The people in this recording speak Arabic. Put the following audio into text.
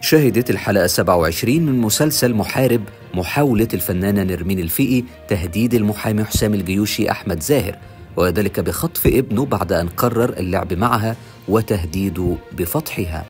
شهدت الحلقة 27 من مسلسل محارب محاولة الفنانة نرمين الفقى تهديد المحامي حسام الجيوشي أحمد زاهر، وذلك بخطف ابنه بعد أن قرر اللعب معها وتهديده بفضحها.